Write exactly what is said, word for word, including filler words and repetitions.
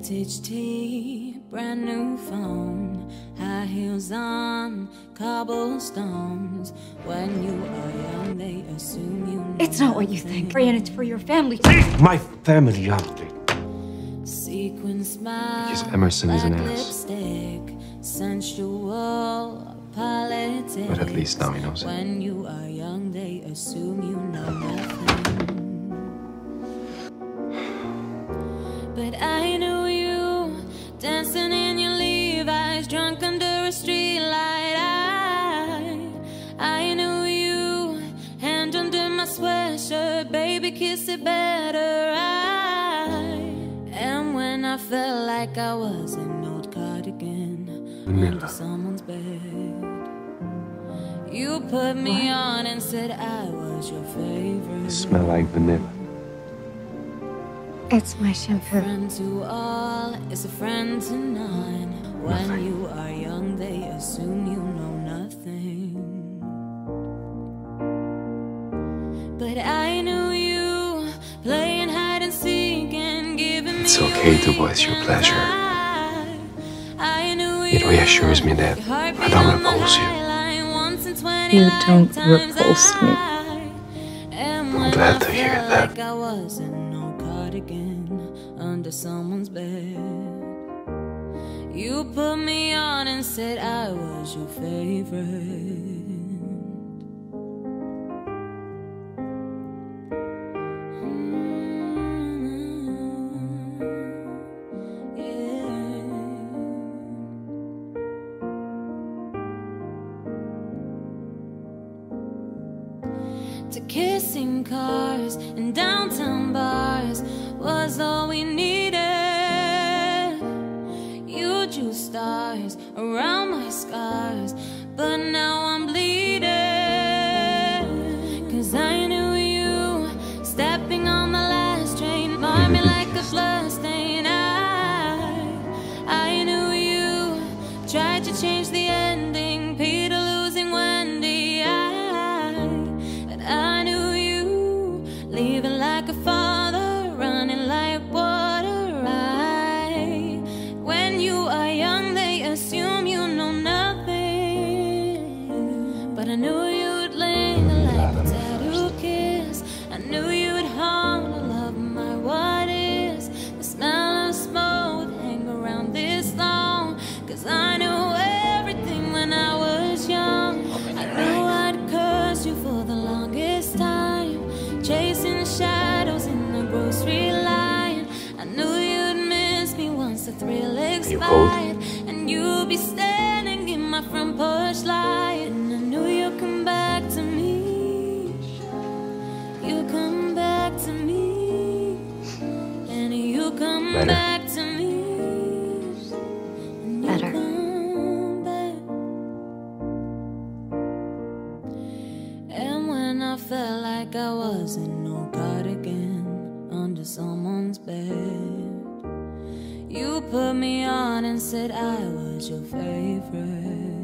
Vintage tea, brand new phone, high heels on, cobblestones. When you are young, they assume you know. It's not what you think, Brian, it's for your family. Leave my family out. Sequin smile, because Emerson is an ass. Sensual politics. But at least now he knows it. When you are young, they assume you know nothing. But I knew you, dancing in your Levi's, drunk under a street light. I, I knew you, hand under my sweatshirt, baby, kiss it better. I, and when I felt like I was an old cardigan under someone's bed, you put me what? on and said I was your favorite. You smell like vanilla. It's my shampoo. A friend to all is a friend to none. When nothing. You are young, they assume you know nothing. But I knew you playing hide and seek and giving me. It's okay to voice your pleasure. I knew you. It reassures me that I don't repulse you. You don't repulse me. I'm glad to hear that. Like I was again under someone's bed, you put me on and said I was your favorite. Mm-hmm. Yeah. To kissing cars and downtown bars was all we needed. You drew stars around my scars, but now I'm bleeding. Cause I knew you stepping on the last train, marred me like a blood stain. I, I knew you tried to change the ending, Peter losing Wendy. I, and I knew you leaving like a father. I knew you'd linger like a tattoo kiss. I knew you'd haunt all of my what is. The smell of smoke would hang around this long. Cause I knew everything when I was young. I knew I'd curse you for the longest time, chasing shadows in the grocery line. I knew you'd miss me once the thrill expired, and you'd be standing in my front porch light. And I knew you'd come back to me. You come back to me. And you come Better. back to me. And you Better. come back. And when I felt like I wasn't no cardigan under someone's bed, you put me on and said I was your favorite.